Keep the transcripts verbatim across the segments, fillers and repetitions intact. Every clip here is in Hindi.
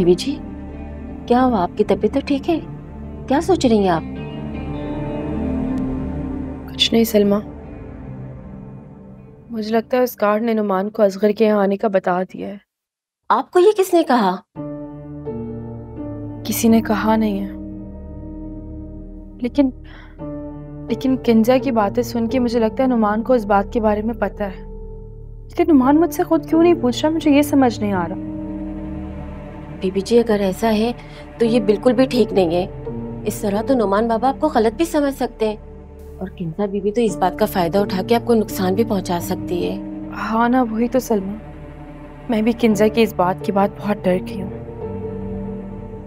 बीबी जी क्या हुआ? आपकी तबीयत तो ठीक है? क्या सोच रही हैं आप? कुछ नहीं सलमा, मुझे लगता है उस गार्ड ने नुमान को असगर के यहाँ आने का बता दिया है। आपको ये किसने कहा? किसी ने कहा नहीं है, लेकिन लेकिन किंजा की बातें सुन के मुझे लगता है नुमान को इस बात के बारे में पता है। लेकिन नुमान मुझसे खुद क्यों नहीं पूछ रहा, मुझे ये समझ नहीं आ रहा। बीबी जी अगर ऐसा है तो ये बिल्कुल भी ठीक नहीं है। इस तरह तो नुमान बाबा आपको गलत भी समझ सकते हैं और किंजा बीबी तो इस बात का फायदा उठा के आपको नुकसान भी पहुंचा सकती है। हाँ ना, वही तो सलमा, मैं भी किंजा की इस बात के बाद बहुत डर गई हूँ।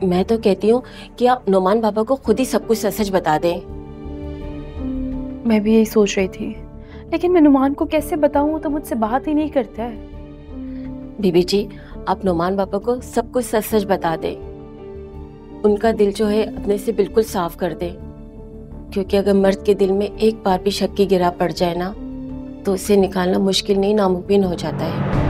मैं तो कहती हूँ कि आप नुमान बाबा को खुद ही सब कुछ सच बता दें। मैं भी यही सोच रही थी, लेकिन मैं नुमान को कैसे बताऊँ, तो मुझसे बात ही नहीं करता है। बीबी जी आप नुमान बाबा को सब कुछ सच सच बता दें, उनका दिल जो है अपने से बिल्कुल साफ कर दें, क्योंकि अगर मर्द के दिल में एक बार भी शक की गिरा पड़ जाए ना तो उसे निकालना मुश्किल नहीं नामुमकिन हो जाता है।